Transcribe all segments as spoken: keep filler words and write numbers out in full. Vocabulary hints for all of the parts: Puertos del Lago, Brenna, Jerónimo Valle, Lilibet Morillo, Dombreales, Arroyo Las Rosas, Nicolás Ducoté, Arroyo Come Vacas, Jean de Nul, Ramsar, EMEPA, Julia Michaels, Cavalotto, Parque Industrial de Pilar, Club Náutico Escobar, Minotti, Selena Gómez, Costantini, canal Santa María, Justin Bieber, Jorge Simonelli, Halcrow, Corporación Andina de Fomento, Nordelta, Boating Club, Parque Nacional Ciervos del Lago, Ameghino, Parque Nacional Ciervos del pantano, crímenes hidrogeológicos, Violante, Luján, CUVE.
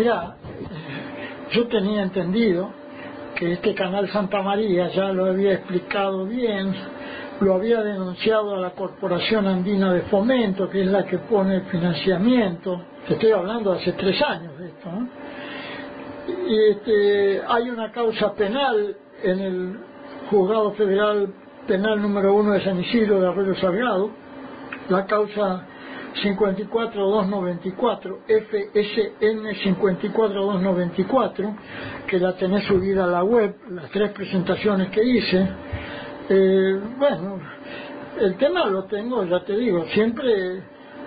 Mirá, yo tenía entendido que este canal Santa María ya lo había explicado bien, lo había denunciado a la Corporación Andina de Fomento, que es la que pone el financiamiento. Te estoy hablando hace tres años de esto, ¿no? Y este, hay una causa penal en el Juzgado Federal Penal número uno de San Isidro de Arroyo Salgado, la causa cincuenta y cuatro dos noventa y cuatro, F S N cincuenta y cuatro dos noventa y cuatro, que la tenés subida a la web, las tres presentaciones que hice. Eh, bueno, el tema lo tengo, ya te digo, siempre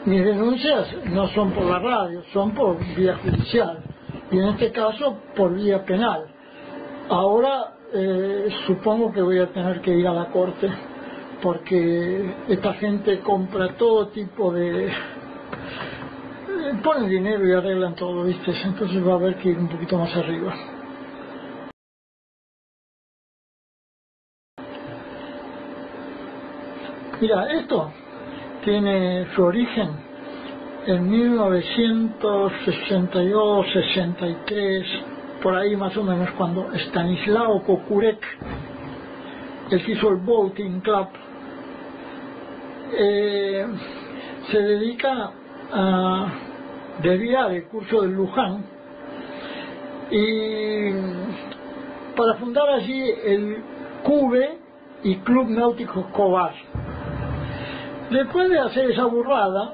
mis denuncias no son por la radio, son por vía judicial, y en este caso por vía penal. Ahora eh, supongo que voy a tener que ir a la corte, porque esta gente compra todo tipo de... ponen dinero y arreglan todo, ¿viste? Entonces va a haber que ir un poquito más arriba. Mira, esto tiene su origen en mil novecientos sesenta y dos sesenta y tres, por ahí más o menos, cuando Estanislao Kocourek, el que hizo el Boating Club, Eh, se dedica a desviar el curso del Luján, y para fundar allí el C U V E y Club Náutico Escobar. Después de hacer esa burrada,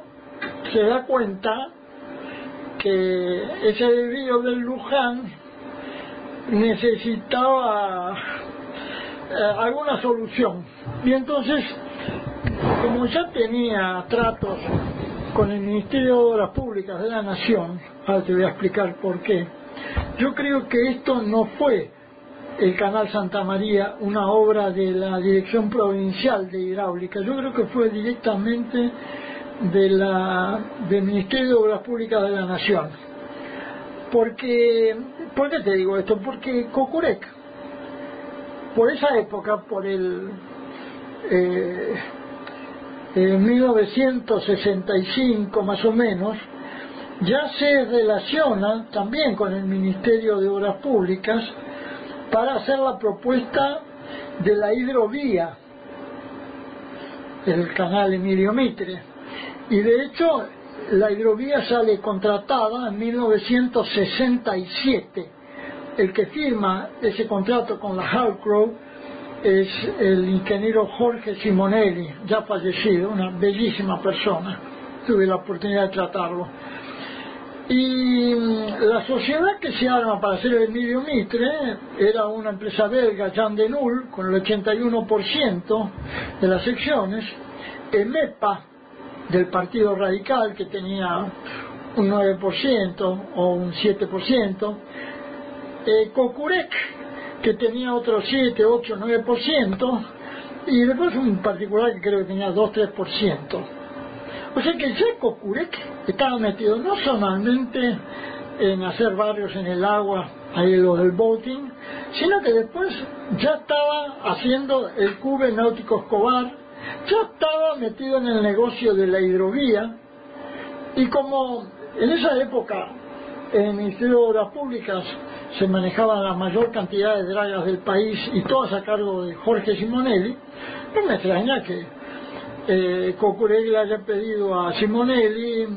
se da cuenta que ese desvío del Luján necesitaba eh, alguna solución, y entonces, como ya tenía tratos con el Ministerio de Obras Públicas de la Nación, ahora te voy a explicar por qué, yo creo que esto no fue, el Canal Santa María, una obra de la Dirección Provincial de Hidráulica, yo creo que fue directamente de la, del Ministerio de Obras Públicas de la Nación. Porque, ¿por qué te digo esto? Porque Kocourek, por esa época, por el... Eh, en mil novecientos sesenta y cinco más o menos, ya se relaciona también con el Ministerio de Obras Públicas para hacer la propuesta de la hidrovía, el canal Emilio Mitre, y de hecho la hidrovía sale contratada en mil novecientos sesenta y siete. El que firma ese contrato con la Halcrow es el ingeniero Jorge Simonelli, ya fallecido, una bellísima persona, tuve la oportunidad de tratarlo. Y la sociedad que se arma para hacer el Emilio Mitre era una empresa belga, Jean de Nul, con el ochenta y uno por ciento de las secciones, EMEPA, del Partido Radical, que tenía un nueve por ciento o un siete por ciento, eh, Kocourek, que tenía otro siete, ocho, nueve por ciento, y después un particular que creo que tenía dos, tres por ciento. O sea que ya Kocourek estaba metido no solamente en hacer barrios en el agua, ahí lo del boating, sino que después ya estaba haciendo el C U V E Náutico Escobar, ya estaba metido en el negocio de la hidrovía, y como en esa época en el Ministerio de Obras Públicas se manejaban la mayor cantidad de dragas del país y todas a cargo de Jorge Simonelli, no me extraña que eh, Kocourek le haya pedido a Simonelli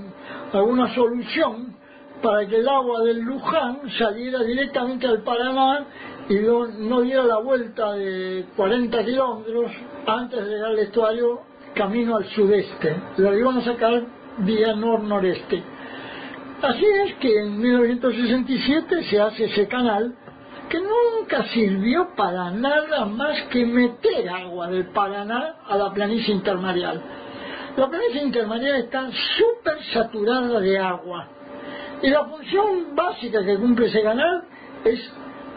alguna solución para que el agua del Luján saliera directamente al Paraná y no, no diera la vuelta de cuarenta kilómetros antes de llegar al estuario camino al sudeste. La iban a sacar vía nor-noreste. Así es que en mil novecientos sesenta y siete se hace ese canal, que nunca sirvió para nada más que meter agua del Paraná a la planicie intermareal. La planicie intermareal está súper saturada de agua, y la función básica que cumple ese canal es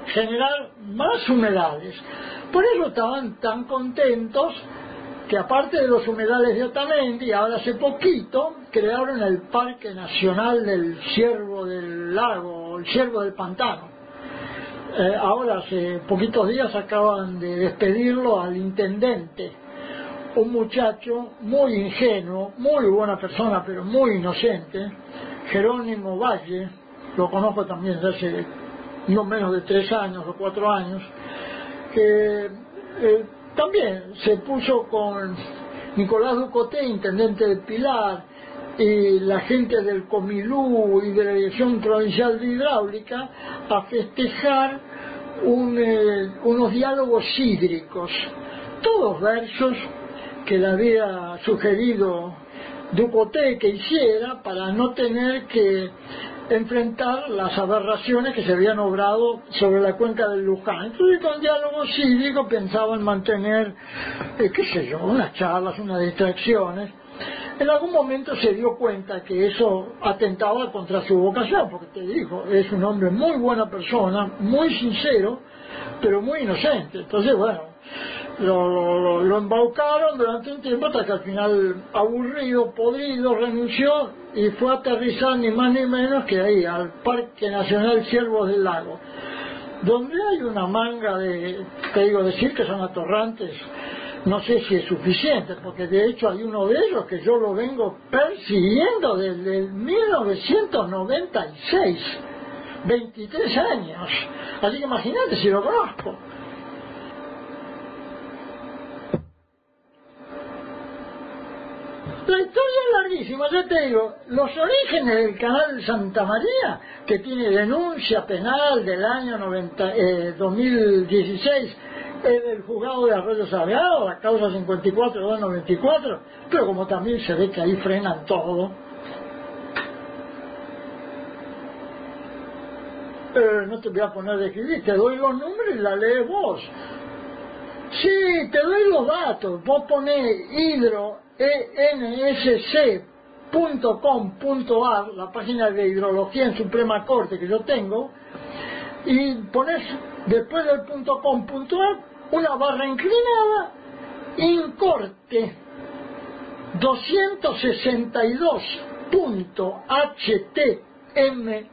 generar más humedales. Por eso estaban tan contentos que, aparte de los humedales de Otamendi, ahora hace poquito crearon el Parque Nacional del Ciervo del Lago, el Ciervo del Pantano. Eh, ahora hace poquitos días acaban de despedirlo al intendente, un muchacho muy ingenuo, muy buena persona pero muy inocente, Jerónimo Valle, lo conozco también desde hace no menos de tres años o cuatro años, que eh, también se puso con Nicolás Ducoté, intendente de Pilar, y la gente del Comilú y de la Dirección Provincial de Hidráulica a festejar un, eh, unos diálogos hídricos, todos versos que le había sugerido Ducoté que hiciera para no tener que enfrentar las aberraciones que se habían obrado sobre la cuenca del Luján. Entonces, con diálogo cívico pensaban mantener, eh, qué sé yo, unas charlas, unas distracciones. En algún momento se dio cuenta que eso atentaba contra su vocación, porque te digo, es un hombre muy buena persona, muy sincero, pero muy inocente. Entonces, bueno, Lo, lo, lo embaucaron durante un tiempo hasta que al final, aburrido, podrido, renunció y fue a aterrizar ni más ni menos que ahí, al Parque Nacional Ciervos del Lago, donde hay una manga de, te digo, decir que son atorrantes, no sé si es suficiente, porque de hecho hay uno de ellos que yo lo vengo persiguiendo desde el mil novecientos noventa y seis, veintitrés años, así que imagínate si lo conozco. La historia es larguísima, yo te digo, los orígenes del canal de Santa María, que tiene denuncia penal del año noventa, eh, dos mil dieciséis, eh, del juzgado de Arroyo Salgado, la causa cincuenta y cuatro, dos noventa y cuatro, pero como también se ve que ahí frenan todo. Eh, no te voy a poner de escribir, te doy los números y la lees vos. Sí, te doy los datos, vos ponés hidro... e n s c punto com punto a r, la página de hidrología en Suprema Corte que yo tengo, y pones después del punto com punto a r una barra inclinada incorte doscientos sesenta y dos punto h t m.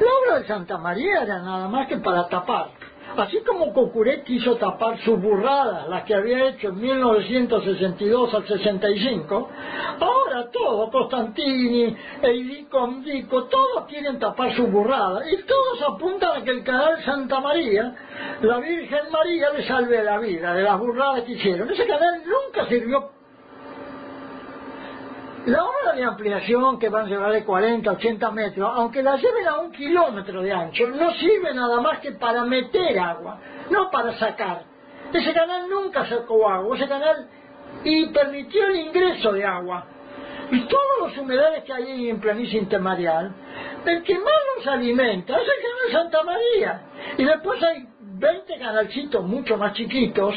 La obra de Santa María era nada más que para tapar, así como Kocourek quiso tapar sus burradas, las que había hecho en mil novecientos sesenta y dos al sesenta y cinco, ahora todo, Costantini, Eidicondico, todos quieren tapar sus burradas, y todos apuntan a que el canal Santa María, la Virgen María le salve la vida de las burradas que hicieron. Ese canal nunca sirvió. La obra de ampliación, que van a llevar de cuarenta a ochenta metros, aunque la lleven a un kilómetro de ancho, no sirve nada más que para meter agua, no para sacar. Ese canal nunca sacó agua, ese canal y permitió el ingreso de agua. Y todos los humedales que hay en planicie intermareal, el que más nos alimenta es el canal Santa María. Y después hay veinte canalcitos mucho más chiquitos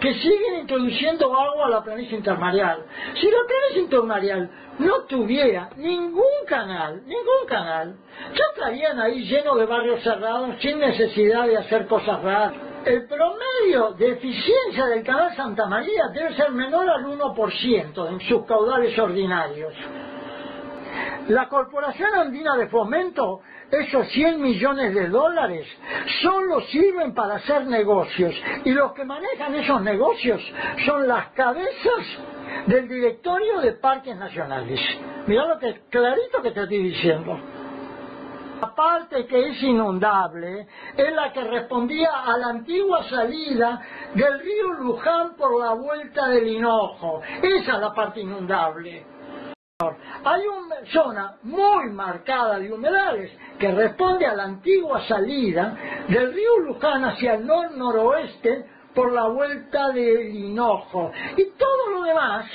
que siguen introduciendo agua a la planicie intermareal. Si la planicie intermareal no tuviera ningún canal, ningún canal, ya estarían ahí llenos de barrios cerrados sin necesidad de hacer cosas raras. El promedio de eficiencia del canal Santa María debe ser menor al uno por ciento en sus caudales ordinarios. La Corporación Andina de Fomento, esos cien millones de dólares, solo sirven para hacer negocios, y los que manejan esos negocios son las cabezas del directorio de parques nacionales. Mirá lo que es clarito que te estoy diciendo. La parte que es inundable es la que respondía a la antigua salida del río Luján por la vuelta del Hinojo. Esa es la parte inundable. Hay una zona muy marcada de humedales que responde a la antigua salida del río Luján hacia el nor-noroeste por la vuelta del Hinojo. Y todo lo demás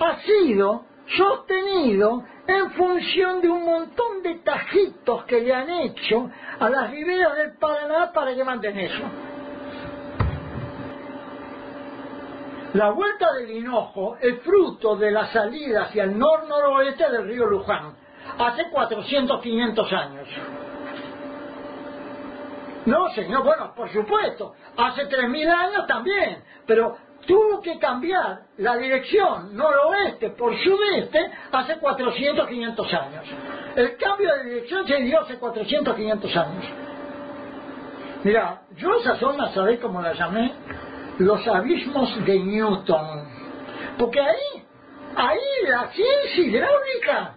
ha sido sostenido en función de un montón de tajitos que le han hecho a las riberas del Paraná para que mantengan eso. La vuelta del Hinojo es fruto de la salida hacia el nor-noroeste del río Luján, hace cuatrocientos, quinientos años. No, señor, bueno, por supuesto, hace tres mil años también, pero tuvo que cambiar la dirección noroeste por sudeste hace cuatrocientos, quinientos años. El cambio de dirección se dio hace cuatrocientos, quinientos años. Mirá, yo esa zona, ¿sabés cómo la llamé? Los abismos de Newton, porque ahí, ahí la ciencia hidráulica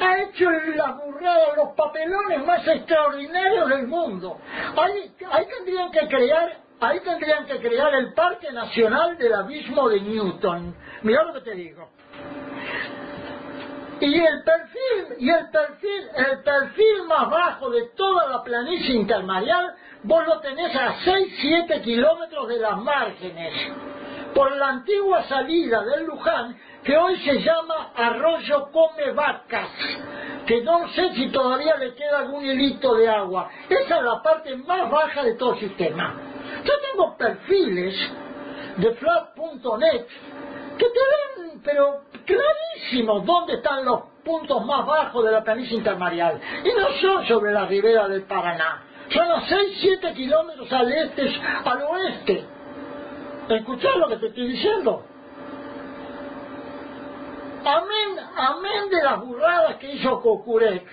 ha hecho la burrada colgados los papelones más extraordinarios del mundo. Ahí, ahí tendrían que crear, ahí tendrían que crear el Parque Nacional del Abismo de Newton. Mirá lo que te digo. Y el perfil, y el perfil, el perfil más bajo de toda la planicie intermareal, vos lo tenés a seis, siete kilómetros de las márgenes, por la antigua salida del Luján, que hoy se llama Arroyo Come Vacas, que no sé si todavía le queda algún hilito de agua. Esa es la parte más baja de todo el sistema. Yo tengo perfiles de flat punto net que te dan, pero clarísimo, dónde están los puntos más bajos de la planicie intermareal. Y no son sobre la ribera del Paraná, son a seis, siete kilómetros al este, al oeste. ¿Escuchás lo que te estoy diciendo? Amén, amén de las burradas que hizo Kocourek,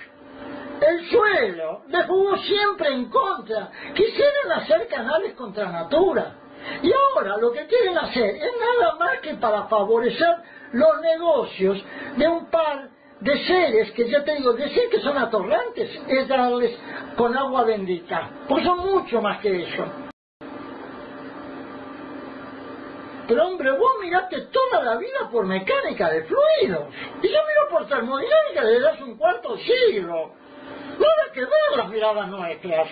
el suelo le jugó siempre en contra. Quisieron hacer canales contra natura. Y ahora lo que quieren hacer es nada más que para favorecer los negocios de un par de seres que, ya te digo, decir que son atorrantes es darles con agua bendita, pues son mucho más que eso. Pero hombre, vos miraste toda la vida por mecánica de fluidos y yo miro por termodinámica desde hace un cuarto siglo. Nada que ver las miradas nuestras.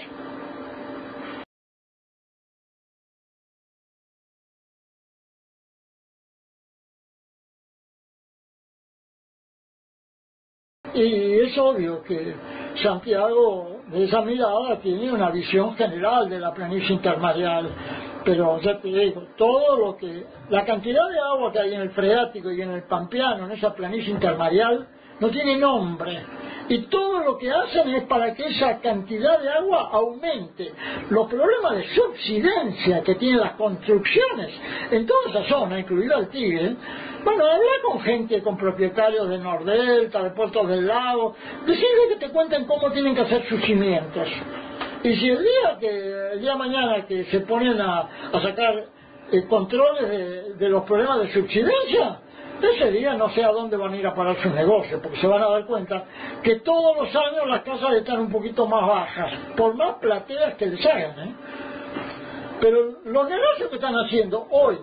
Y es obvio que Santiago, de esa mirada, tiene una visión general de la planicie intermareal, pero ya te digo, todo lo que, la cantidad de agua que hay en el freático y en el pampeano, en esa planicie intermareal, no tiene nombre. Y todo lo que hacen es para que esa cantidad de agua aumente. Los problemas de subsidencia que tienen las construcciones en toda esa zona, incluido el Tigre, bueno, habla con gente, con propietarios de Nordelta, de Puertos del Lago, decirles que te cuenten cómo tienen que hacer sus cimientos. Y si el día que el día de mañana que se ponen a, a sacar eh, controles de, de los problemas de subsidencia, ese día no sé a dónde van a ir a parar sus negocios, porque se van a dar cuenta que todos los años las casas están un poquito más bajas, por más plateas que les hagan, ¿eh? Pero los negocios que están haciendo hoy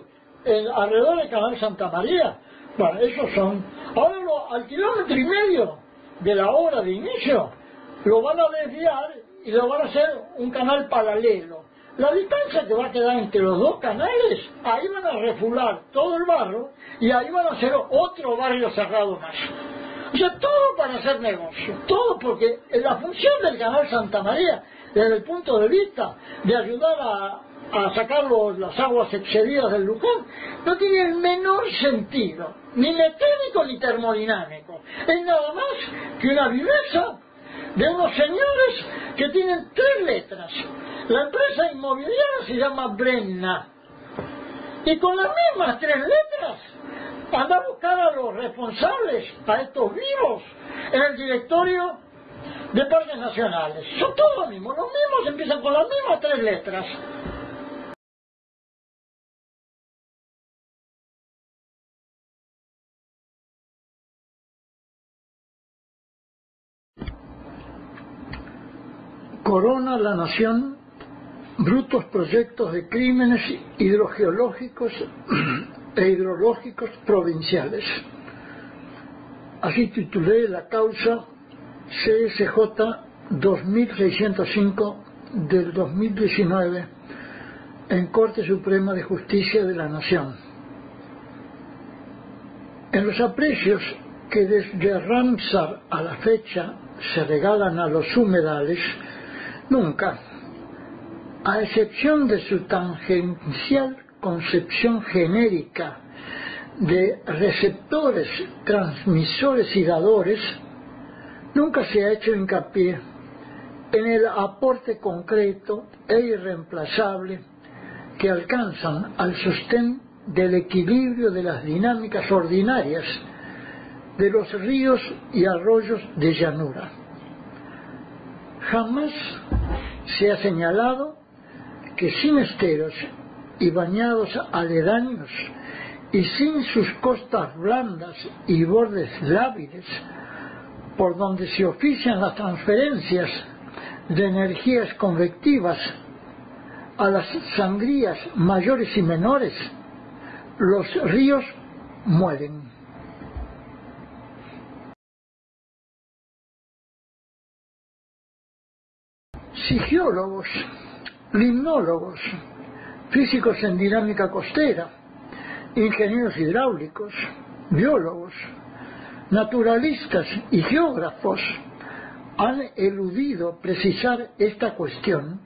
en, alrededor del canal Santa María, bueno, esos son, ahora lo, al kilómetro y medio de la obra de inicio, lo van a desviar y lo van a hacer un canal paralelo. La distancia que va a quedar entre los dos canales, ahí van a refular todo el barro y ahí van a hacer otro barrio cerrado más. O sea, todo para hacer negocio, todo, porque la función del canal Santa María, desde el punto de vista de ayudar a, a sacar los, las aguas excedidas del Luján, no tiene el menor sentido, ni mecánico ni termodinámico. Es nada más que una viveza de unos señores que tienen tres letras. La empresa inmobiliaria se llama Brenna. Y con las mismas tres letras, anda a buscar a los responsables, a estos vivos, en el directorio de parques nacionales. Son todos los mismos, los mismos empiezan con las mismas tres letras. Corona la nación brutos proyectos de crímenes hidrogeológicos e hidrológicos provinciales. Así titulé la causa C S J dos mil seiscientos cinco del dos mil diecinueve en Corte Suprema de Justicia de la Nación. En los aprecios que desde Ramsar a la fecha se regalan a los humedales, nunca, a excepción de su tangencial concepción genérica de receptores, transmisores y dadores, nunca se ha hecho hincapié en el aporte concreto e irreemplazable que alcanzan al sostén del equilibrio de las dinámicas ordinarias de los ríos y arroyos de llanura. Jamás se ha señalado que sin esteros y bañados aledaños y sin sus costas blandas y bordes lábiles por donde se ofician las transferencias de energías convectivas a las sangrías mayores y menores, los ríos mueren. Geólogos, limnólogos, físicos en dinámica costera, ingenieros hidráulicos, biólogos, naturalistas y geógrafos han eludido precisar esta cuestión.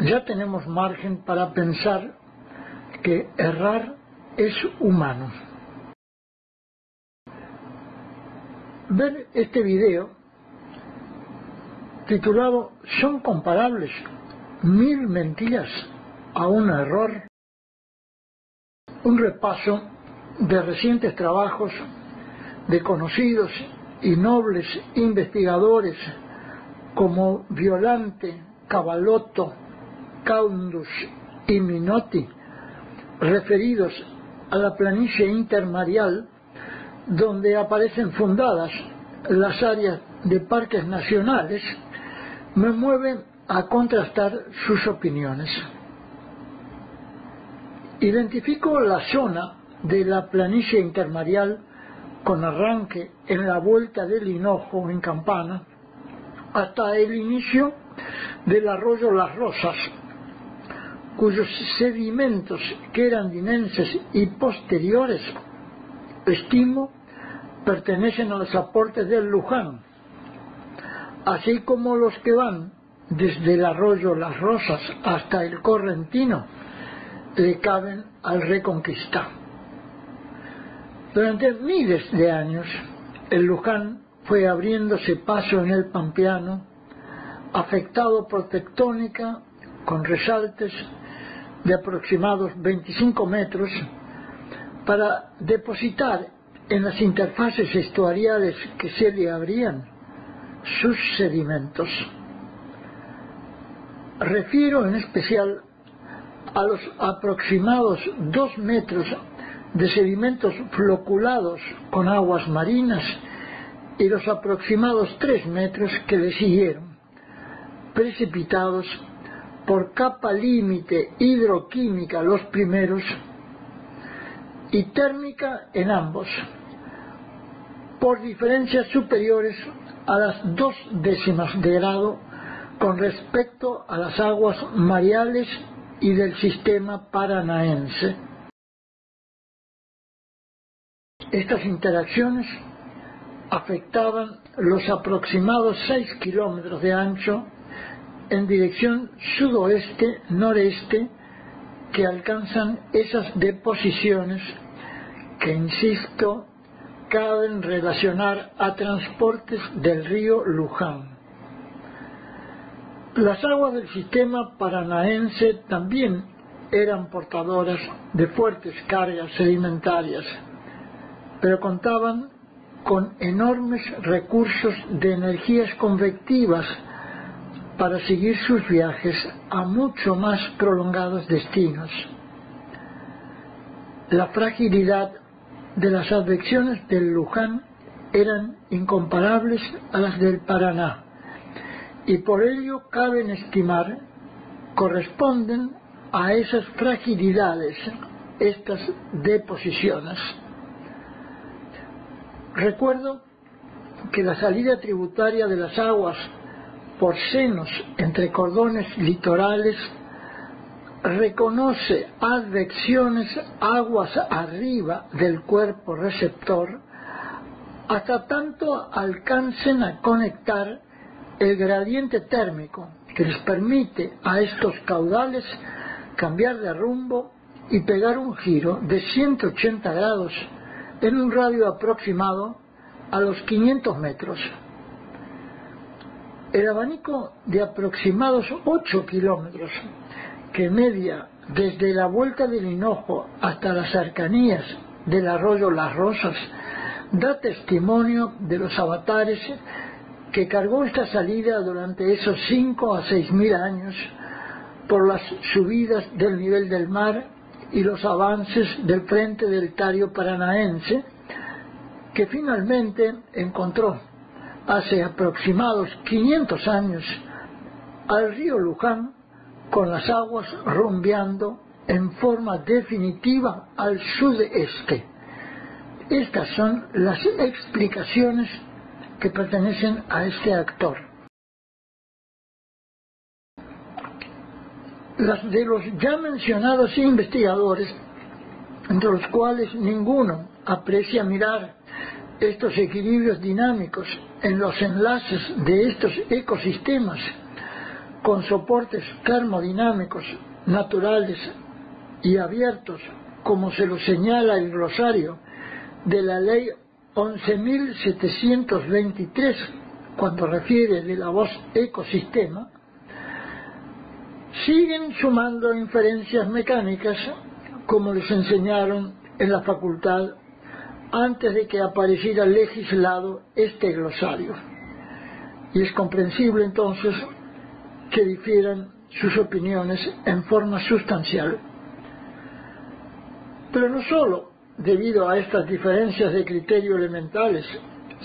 Ya tenemos margen para pensar que errar es humano. Ver este video titulado ¿Son comparables mil mentiras a un error? Un repaso de recientes trabajos de conocidos y nobles investigadores como Violante, Cavalotto, Caundus y Minotti, referidos a la planicie intermareal, donde aparecen fundadas las áreas de parques nacionales, me mueven a contrastar sus opiniones. Identifico la zona de la planicie intermareal con arranque en la vuelta del Hinojo en Campana hasta el inicio del arroyo Las Rosas, cuyos sedimentos que eran andinenses y posteriores, estimo, pertenecen a los aportes del Luján, así como los que van desde el arroyo Las Rosas hasta el Correntino le caben al Reconquista. Durante miles de años el Luján fue abriéndose paso en el pampeano, afectado por tectónica, con resaltes de aproximados veinticinco metros, para depositar en las interfaces estuariales que se le abrían sus sedimentos. Refiero en especial a los aproximados dos metros de sedimentos floculados con aguas marinas y los aproximados tres metros que le siguieron, precipitados por capa límite hidroquímica los primeros y térmica en ambos, por diferencias superiores a las dos décimas de grado con respecto a las aguas mareales y del sistema paranaense. Estas interacciones afectaban los aproximados seis kilómetros de ancho en dirección sudoeste-noreste que alcanzan esas deposiciones que, insisto, caben relacionar a transportes del río Luján. Las aguas del sistema paranaense también eran portadoras de fuertes cargas sedimentarias, pero contaban con enormes recursos de energías convectivas para seguir sus viajes a mucho más prolongados destinos. La fragilidad de las advecciones del Luján eran incomparables a las del Paraná, y por ello caben estimar corresponden a esas fragilidades estas deposiciones. Recuerdo que la salida tributaria de las aguas por senos entre cordones litorales reconoce advecciones aguas arriba del cuerpo receptor hasta tanto alcancen a conectar el gradiente térmico que les permite a estos caudales cambiar de rumbo y pegar un giro de ciento ochenta grados en un radio aproximado a los quinientos metros. El abanico de aproximados ocho kilómetros que media desde la vuelta del Hinojo hasta las cercanías del arroyo Las Rosas da testimonio de los avatares que cargó esta salida durante esos cinco a seis mil años por las subidas del nivel del mar y los avances del frente del Tario paranaense, que finalmente encontró hace aproximados quinientos años al río Luján con las aguas rumbeando en forma definitiva al sudeste. Estas son las explicaciones que pertenecen a este actor. Las de los ya mencionados investigadores, entre los cuales ninguno aprecia mirar estos equilibrios dinámicos en los enlaces de estos ecosistemas con soportes termodinámicos naturales y abiertos, como se lo señala el glosario de la ley once mil setecientos veintitrés cuando refiere de la voz ecosistema, siguen sumando inferencias mecánicas como les enseñaron en la facultad antes de que apareciera legislado este glosario. Y es comprensible entonces que difieran sus opiniones en forma sustancial. Pero no solo debido a estas diferencias de criterio elementales,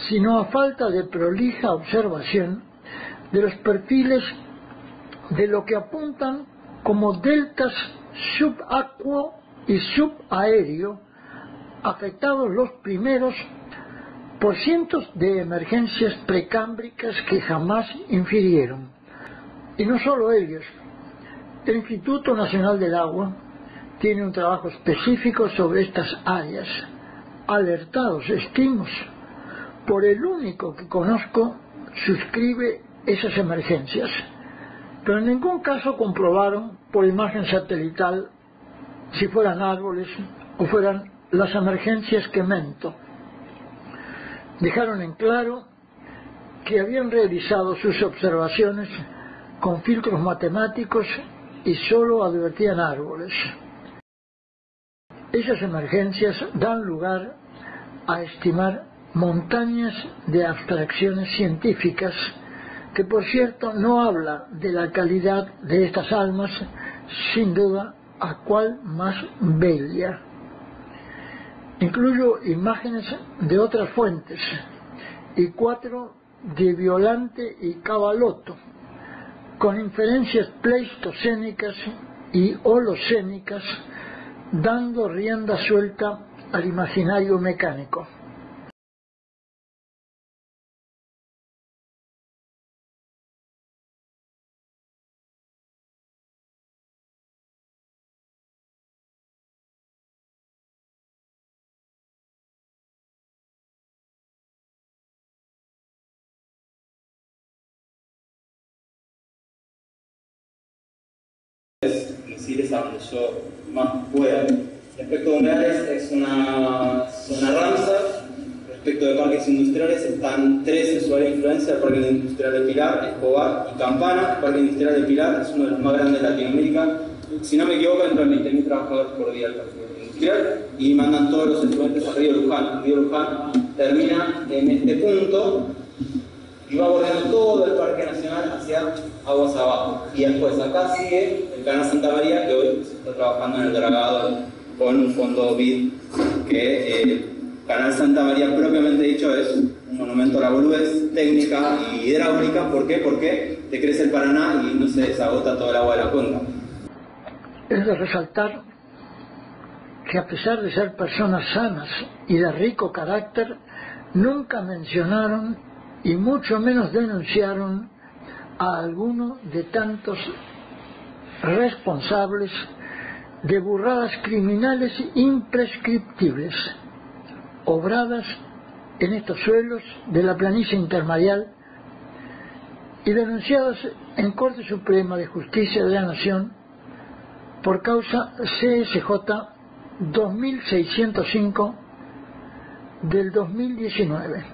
sino a falta de prolija observación de los perfiles de lo que apuntan como deltas subacuo y subaéreo, afectados los primeros por cientos de emergencias precámbricas que jamás infirieron. Y no solo ellos, el Instituto Nacional del Agua tiene un trabajo específico sobre estas áreas, alertados, estimos, por el único que conozco suscribe esas emergencias, pero en ningún caso comprobaron por imagen satelital si fueran árboles o fueran las emergencias que mento. Dejaron en claro que habían realizado sus observaciones con filtros matemáticos y solo advertían árboles. Esas emergencias dan lugar a estimar montañas de abstracciones científicas que, por cierto, no habla de la calidad de estas almas, sin duda a cual más bella. Incluyo imágenes de otras fuentes y cuatro de Violante y Cavalotto, con inferencias pleistocénicas y holocénicas, dando rienda suelta al imaginario mecánico. Que sí les avanzó más fuera. Respecto a Dombreales, es una zona Ramsar. Respecto de parques industriales, están tres de su área de influencia: el Parque Industrial de Pilar, Escobar y Campana. El Parque Industrial de Pilar es uno de los más grandes de Latinoamérica. Si no me equivoco, entran veinte mil trabajadores por día al Parque Industrial y mandan todos los efluentes al río Luján. El río Luján termina en este punto y va bordeando todo el Parque Nacional hacia aguas abajo. Y después acá sigue el Canal Santa María, que hoy se está trabajando en el dragado con un fondo B I D, que el eh, Canal Santa María propiamente dicho es un monumento a la boludez técnica y hidráulica. ¿Por qué? Porque decrece el Paraná y no se desagota todo el agua de la cuenca. Es de resaltar que, a pesar de ser personas sanas y de rico carácter, nunca mencionaron y mucho menos denunciaron a alguno de tantos responsables de burradas criminales imprescriptibles, obradas en estos suelos de la planicie intermareal y denunciadas en Corte Suprema de Justicia de la Nación por causa C S J dos mil seiscientos cinco del dos mil diecinueve.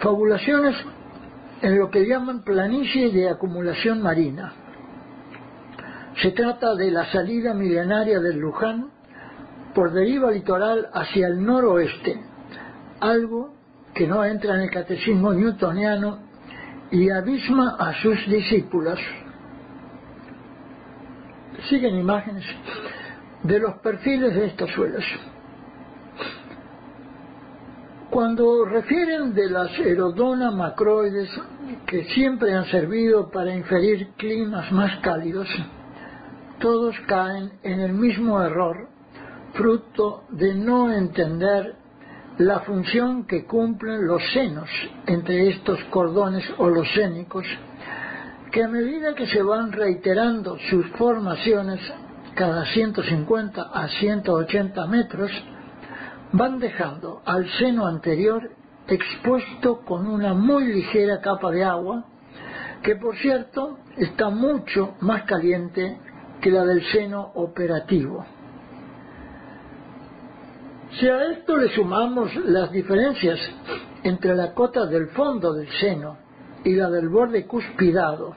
Fabulaciones en lo que llaman planicie de acumulación marina. Se trata de la salida milenaria del Luján por deriva litoral hacia el noroeste, algo que no entra en el catecismo newtoniano y abisma a sus discípulos. Siguen imágenes de los perfiles de estos suelos. Cuando refieren de las erodonas macroides que siempre han servido para inferir climas más cálidos, todos caen en el mismo error, fruto de no entender la función que cumplen los senos entre estos cordones holocénicos, que a medida que se van reiterando sus formaciones cada ciento cincuenta a ciento ochenta metros, van dejando al seno anterior expuesto con una muy ligera capa de agua, que por cierto está mucho más caliente que la del seno operativo. Si a esto le sumamos las diferencias entre la cota del fondo del seno y la del borde cuspidado,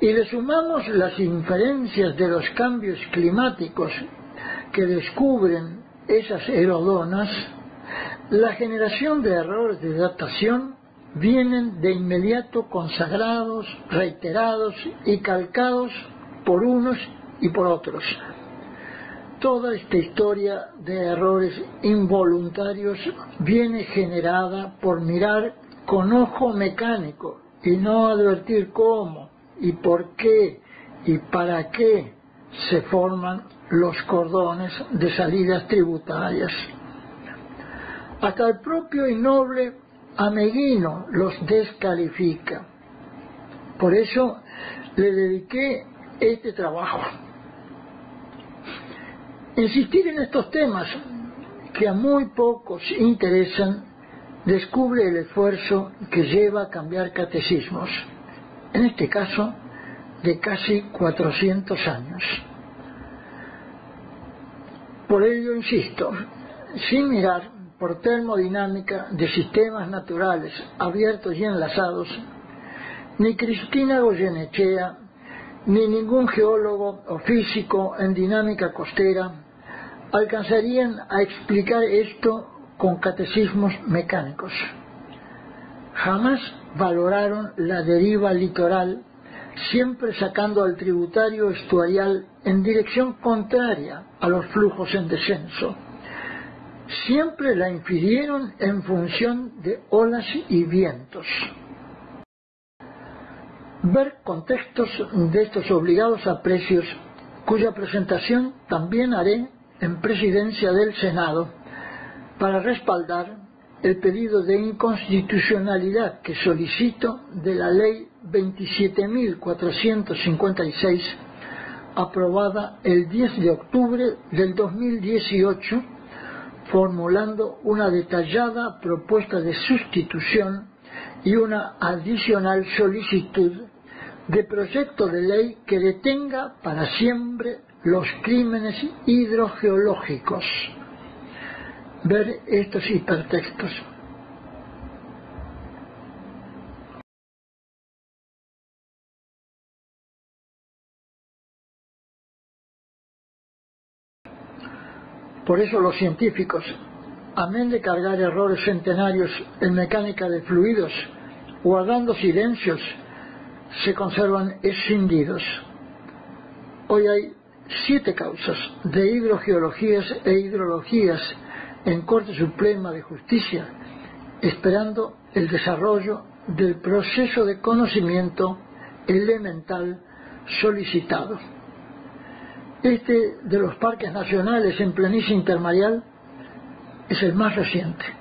y le sumamos las inferencias de los cambios climáticos que descubren esas erodonas, la generación de errores de datación vienen de inmediato consagrados, reiterados y calcados por unos y por otros. Toda esta historia de errores involuntarios viene generada por mirar con ojo mecánico y no advertir cómo y por qué y para qué se forman los cordones de salidas tributarias. Hasta el propio y noble Ameghino los descalifica. Por eso le dediqué este trabajo. Insistir en estos temas, que a muy pocos interesan, descubre el esfuerzo que lleva a cambiar catecismos, en este caso de casi cuatrocientos años. Por ello, insisto, sin mirar por termodinámica de sistemas naturales abiertos y enlazados, ni Cristina Goyenechea, ni ningún geólogo o físico en dinámica costera alcanzarían a explicar esto con catecismos mecánicos. Jamás valoraron la deriva litoral, siempre sacando al tributario estuarial en dirección contraria a los flujos en descenso. Siempre la infirieron en función de olas y vientos. Ver contextos de estos obligados aprecios, cuya presentación también haré en presidencia del Senado, para respaldar el pedido de inconstitucionalidad que solicito de la Ley veintisiete mil cuatrocientos cincuenta y seis, aprobada el diez de octubre del dos mil dieciocho, formulando una detallada propuesta de sustitución y una adicional solicitud de proyecto de ley que detenga para siempre los crímenes hidrogeológicos. Ver estos hipertextos. Por eso los científicos, amén de cargar errores centenarios en mecánica de fluidos, guardando silencios, se conservan escindidos. Hoy hay siete causas de hidrogeologías e hidrologías en Corte Suprema de Justicia, esperando el desarrollo del proceso de conocimiento elemental solicitado. Este de los parques nacionales en planicie intermareal es el más reciente.